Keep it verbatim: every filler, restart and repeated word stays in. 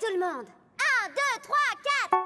tout le monde. Un, deux, trois, quatre.